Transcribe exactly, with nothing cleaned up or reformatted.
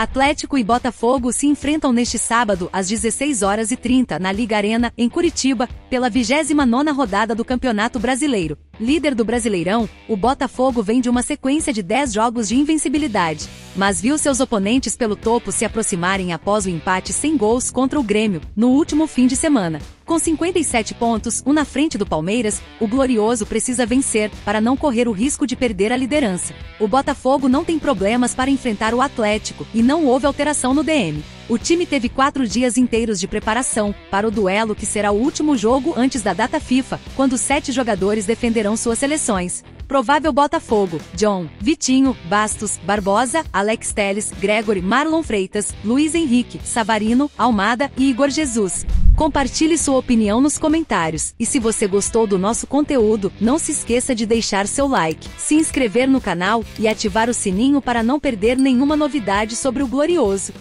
Atlético e Botafogo se enfrentam neste sábado às dezesseis horas e trinta na Liga Arena, em Curitiba, pela vigésima nona rodada do Campeonato Brasileiro. Líder do Brasileirão, o Botafogo vem de uma sequência de dez jogos de invencibilidade, mas viu seus oponentes pelo topo se aproximarem após o empate sem gols contra o Grêmio, no último fim de semana. Com cinquenta e sete pontos, um na frente do Palmeiras, o Glorioso precisa vencer, para não correr o risco de perder a liderança. O Botafogo não tem problemas para enfrentar o Atlético, e não houve alteração no D M. O time teve quatro dias inteiros de preparação para o duelo que será o último jogo antes da data FIFA, quando sete jogadores defenderão suas seleções. Provável Botafogo: John, Vitinho, Bastos, Barbosa, Alex Telles, Gregory, Marlon Freitas, Luiz Henrique, Savarino, Almada e Igor Jesus. Compartilhe sua opinião nos comentários, e se você gostou do nosso conteúdo, não se esqueça de deixar seu like, se inscrever no canal e ativar o sininho para não perder nenhuma novidade sobre o Glorioso.